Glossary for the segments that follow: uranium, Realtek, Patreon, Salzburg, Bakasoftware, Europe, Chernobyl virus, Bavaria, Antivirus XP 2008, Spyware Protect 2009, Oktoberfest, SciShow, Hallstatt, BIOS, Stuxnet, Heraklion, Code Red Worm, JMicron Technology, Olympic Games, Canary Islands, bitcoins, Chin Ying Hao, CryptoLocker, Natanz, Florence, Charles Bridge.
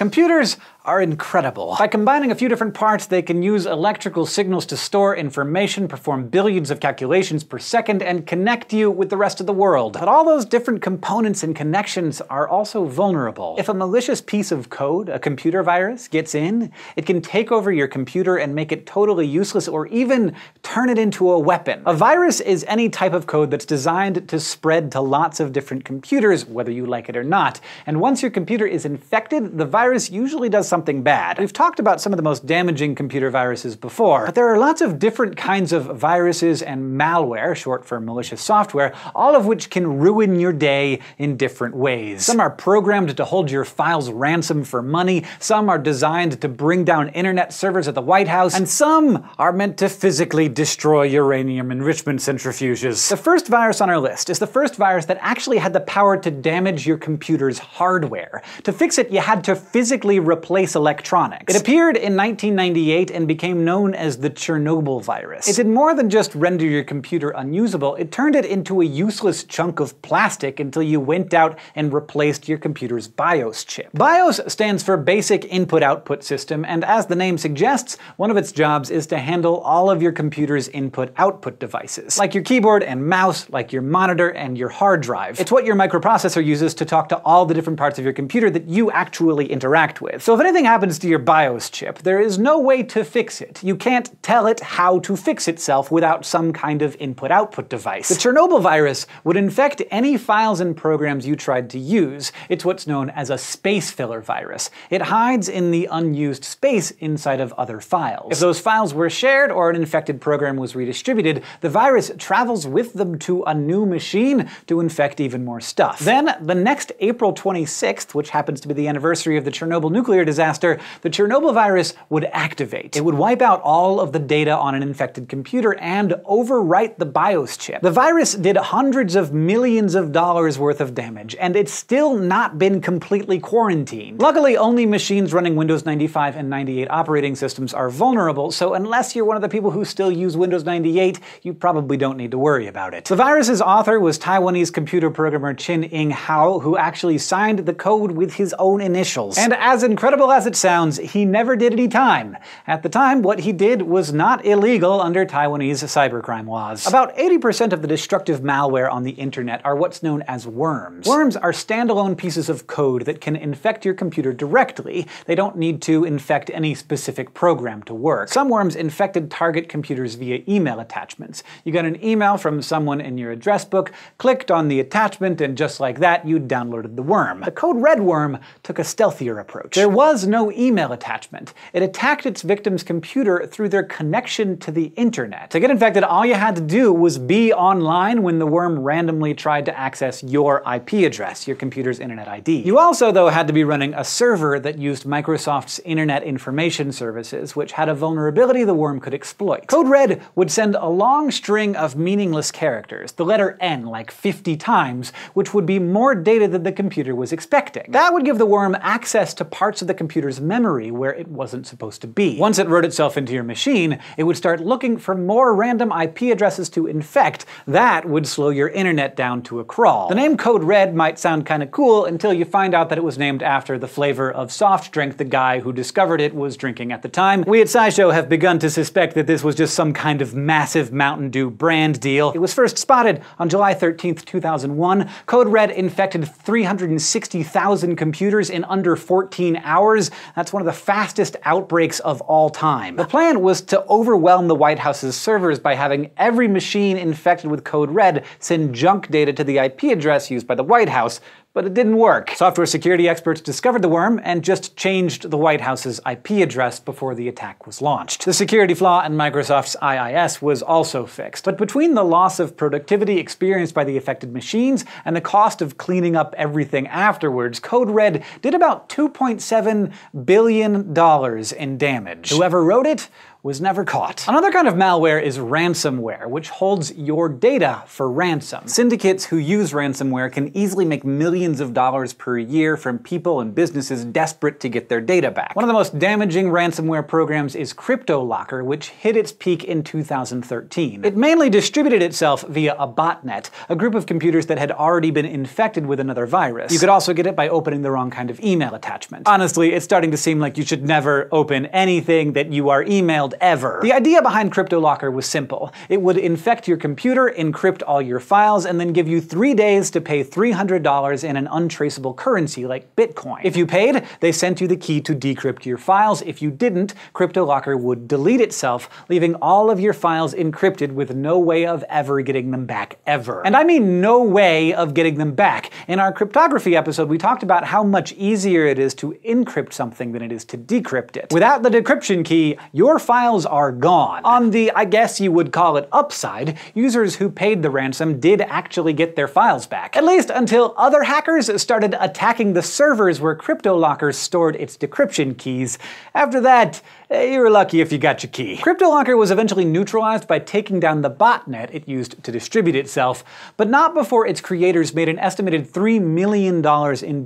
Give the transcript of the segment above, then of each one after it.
Computers are incredible. By combining a few different parts, they can use electrical signals to store information, perform billions of calculations per second, and connect you with the rest of the world. But all those different components and connections are also vulnerable. If a malicious piece of code, a computer virus, gets in, it can take over your computer and make it totally useless or even turn it into a weapon. A virus is any type of code that's designed to spread to lots of different computers, whether you like it or not. And once your computer is infected, the virus usually does something bad. We've talked about some of the most damaging computer viruses before, but there are lots of different kinds of viruses and malware, short for malicious software, all of which can ruin your day in different ways. Some are programmed to hold your files ransom for money, some are designed to bring down internet servers at the White House, and some are meant to physically destroy uranium enrichment centrifuges. The first virus on our list is the first virus that actually had the power to damage your computer's hardware. To fix it, you had to physically replace electronics. It appeared in 1998 and became known as the Chernobyl virus. It did more than just render your computer unusable, it turned it into a useless chunk of plastic until you went out and replaced your computer's BIOS chip. BIOS stands for Basic Input-Output System, and as the name suggests, one of its jobs is to handle all of your computer's input-output devices, like your keyboard and mouse, like your monitor and your hard drive. It's what your microprocessor uses to talk to all the different parts of your computer that you actually interact with. So if anything happens to your BIOS chip, there is no way to fix it. You can't tell it how to fix itself without some kind of input-output device. The Chernobyl virus would infect any files and programs you tried to use. It's what's known as a space filler virus. It hides in the unused space inside of other files. If those files were shared or an infected program was redistributed, the virus travels with them to a new machine to infect even more stuff. Then, the next April 26th, which happens to be the anniversary of the Chernobyl nuclear disaster, the Chernobyl virus would activate. It would wipe out all of the data on an infected computer and overwrite the BIOS chip. The virus did hundreds of millions of dollars worth of damage, and it's still not been completely quarantined. Luckily, only machines running Windows 95 and 98 operating systems are vulnerable, so unless you're one of the people who still use Windows 98, you probably don't need to worry about it. The virus's author was Taiwanese computer programmer Chin Ying Hao, who actually signed the code with his own initials. And as incredible as it sounds, he never did any time. At the time, what he did was not illegal under Taiwanese cybercrime laws. About 80% of the destructive malware on the internet are what's known as worms. Worms are standalone pieces of code that can infect your computer directly. They don't need to infect any specific program to work. Some worms infected target computers via email attachments. You got an email from someone in your address book, clicked on the attachment, and just like that, you downloaded the worm. The Code Red Worm took a stealthier approach. There was no email attachment. It attacked its victim's computer through their connection to the internet. To get infected, all you had to do was be online when the worm randomly tried to access your IP address, your computer's internet ID. You also, though, had to be running a server that used Microsoft's internet information services, which had a vulnerability the worm could exploit. Code Red would send a long string of meaningless characters, the letter N like 50 times, which would be more data than the computer was expecting. That would give the worm access to parts of the computer's memory where it wasn't supposed to be. Once it wrote itself into your machine, it would start looking for more random IP addresses to infect. That would slow your internet down to a crawl. The name Code Red might sound kinda cool until you find out that it was named after the flavor of soft drink the guy who discovered it was drinking at the time. We at SciShow have begun to suspect that this was just some kind of massive Mountain Dew brand deal. It was first spotted on July 13th, 2001. Code Red infected 360,000 computers in under 14 hours. That's one of the fastest outbreaks of all time. The plan was to overwhelm the White House's servers by having every machine infected with Code Red send junk data to the IP address used by the White House, but it didn't work. Software security experts discovered the worm and just changed the White House's IP address before the attack was launched. The security flaw in Microsoft's IIS was also fixed, but between the loss of productivity experienced by the affected machines and the cost of cleaning up everything afterwards, Code Red did about $2.7 billion in damage. Whoever wrote it was never caught. Another kind of malware is ransomware, which holds your data for ransom. Syndicates who use ransomware can easily make millions of dollars per year from people and businesses desperate to get their data back. One of the most damaging ransomware programs is CryptoLocker, which hit its peak in 2013. It mainly distributed itself via a botnet, a group of computers that had already been infected with another virus. You could also get it by opening the wrong kind of email attachment. Honestly, it's starting to seem like you should never open anything that you are emailed ever. The idea behind CryptoLocker was simple. It would infect your computer, encrypt all your files, and then give you 3 days to pay $300 in an untraceable currency like Bitcoin. If you paid, they sent you the key to decrypt your files. If you didn't, CryptoLocker would delete itself, leaving all of your files encrypted with no way of ever getting them back ever. And I mean no way of getting them back. In our cryptography episode, we talked about how much easier it is to encrypt something than it is to decrypt it. Without the decryption key, your files are gone. On the, I guess you would call it, upside, users who paid the ransom did actually get their files back. At least until other hackers started attacking the servers where CryptoLocker stored its decryption keys. After that, you were lucky if you got your key. CryptoLocker was eventually neutralized by taking down the botnet it used to distribute itself, but not before its creators made an estimated $3 million in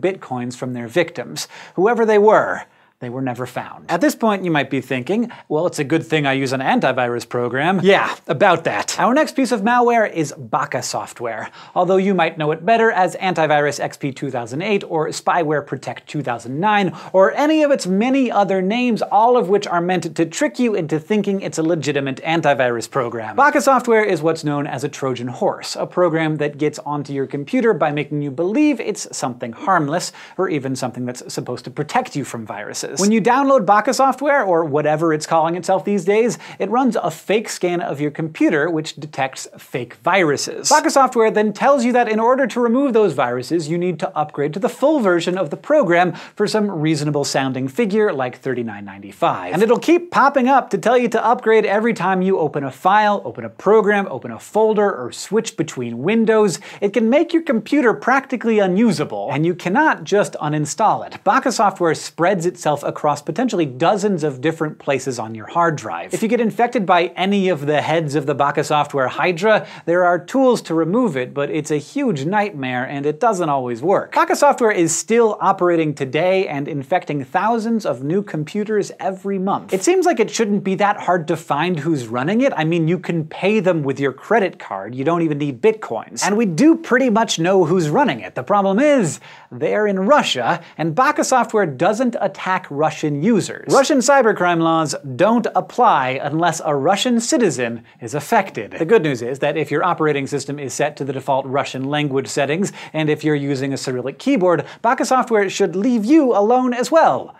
bitcoins from their victims. Whoever they were never found. At this point, you might be thinking, well, it's a good thing I use an antivirus program. Yeah, about that. Our next piece of malware is Bakasoftware, although you might know it better as Antivirus XP 2008 or Spyware Protect 2009 or any of its many other names, all of which are meant to trick you into thinking it's a legitimate antivirus program. Bakasoftware is what's known as a Trojan horse, a program that gets onto your computer by making you believe it's something harmless or even something that's supposed to protect you from viruses. When you download Bakasoftware, or whatever it's calling itself these days, it runs a fake scan of your computer which detects fake viruses. Bakasoftware then tells you that in order to remove those viruses, you need to upgrade to the full version of the program for some reasonable sounding figure like $39.95. And it'll keep popping up to tell you to upgrade every time you open a file, open a program, open a folder, or switch between windows. It can make your computer practically unusable, and you cannot just uninstall it. Bakasoftware spreads itself across potentially dozens of different places on your hard drive. If you get infected by any of the heads of the Bakasoftware Hydra, there are tools to remove it, but it's a huge nightmare and it doesn't always work. Bakasoftware is still operating today and infecting thousands of new computers every month. It seems like it shouldn't be that hard to find who's running it. I mean, you can pay them with your credit card. You don't even need bitcoins. And we do pretty much know who's running it. The problem is, they're in Russia, and Bakasoftware doesn't attack Russian users. Russian cybercrime laws don't apply unless a Russian citizen is affected. The good news is that if your operating system is set to the default Russian language settings, and if you're using a Cyrillic keyboard, Bakasoftware should leave you alone as well.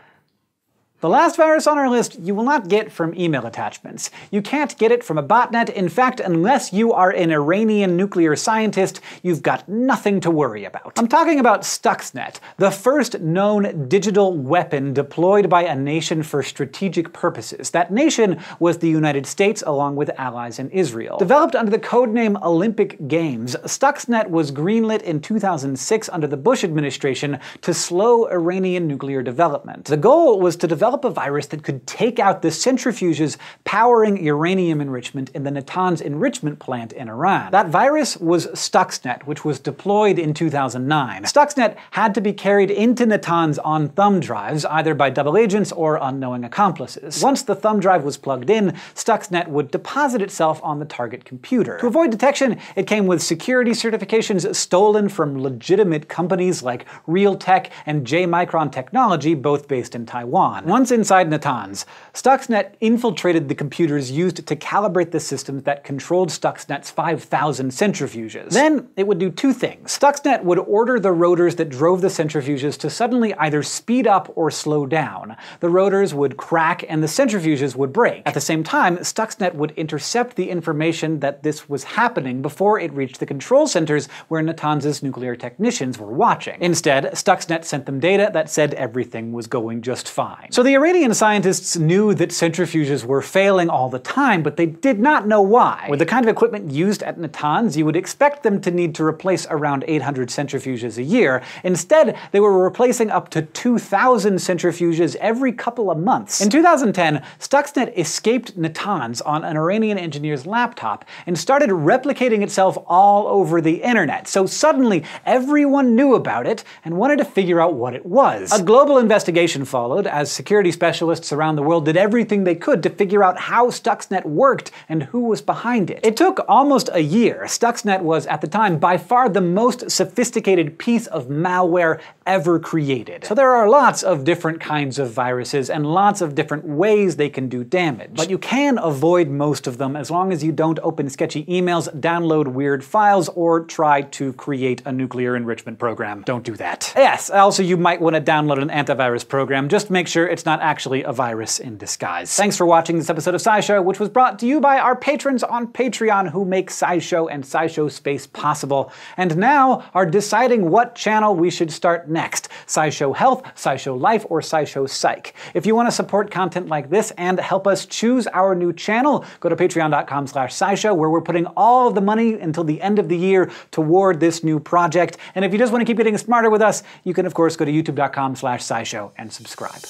The last virus on our list you will not get from email attachments. You can't get it from a botnet. In fact, unless you are an Iranian nuclear scientist, you've got nothing to worry about. I'm talking about Stuxnet, the first known digital weapon deployed by a nation for strategic purposes. That nation was the United States, along with allies in Israel. Developed under the codename Olympic Games, Stuxnet was greenlit in 2006 under the Bush administration to slow Iranian nuclear development. The goal was to develop a virus that could take out the centrifuges powering uranium enrichment in the Natanz enrichment plant in Iran. That virus was Stuxnet, which was deployed in 2009. Stuxnet had to be carried into Natanz on thumb drives, either by double agents or unknowing accomplices. Once the thumb drive was plugged in, Stuxnet would deposit itself on the target computer. To avoid detection, it came with security certifications stolen from legitimate companies like Realtek and JMicron Technology, both based in Taiwan. Once inside Natanz, Stuxnet infiltrated the computers used to calibrate the systems that controlled Stuxnet's 5,000 centrifuges. Then it would do two things. Stuxnet would order the rotors that drove the centrifuges to suddenly either speed up or slow down. The rotors would crack and the centrifuges would break. At the same time, Stuxnet would intercept the information that this was happening before it reached the control centers where Natanz's nuclear technicians were watching. Instead, Stuxnet sent them data that said everything was going just fine. So the Iranian scientists knew that centrifuges were failing all the time, but they did not know why. With the kind of equipment used at Natanz, you would expect them to need to replace around 800 centrifuges a year. Instead, they were replacing up to 2,000 centrifuges every couple of months. In 2010, Stuxnet escaped Natanz on an Iranian engineer's laptop and started replicating itself all over the internet. So suddenly, everyone knew about it and wanted to figure out what it was. A global investigation followed, as security specialists around the world did everything they could to figure out how Stuxnet worked and who was behind it. It took almost a year. Stuxnet was, at the time, by far the most sophisticated piece of malware ever created. So there are lots of different kinds of viruses and lots of different ways they can do damage. But you can avoid most of them as long as you don't open sketchy emails, download weird files, or try to create a nuclear enrichment program. Don't do that. Yes, also you might want to download an antivirus program. Just make sure it's not actually a virus in disguise. Thanks for watching this episode of SciShow, which was brought to you by our patrons on Patreon who make SciShow and SciShow Space possible, and now are deciding what channel we should start next: SciShow Health, SciShow Life, or SciShow Psych. If you want to support content like this and help us choose our new channel, go to patreon.com/scishow, where we're putting all of the money until the end of the year toward this new project. And if you just want to keep getting smarter with us, you can of course go to youtube.com/scishow and subscribe.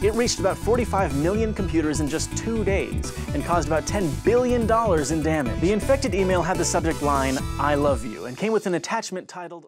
It reached about 45 million computers in just 2 days and caused about $10 billion in damage. The infected email had the subject line, "I love you," and came with an attachment titled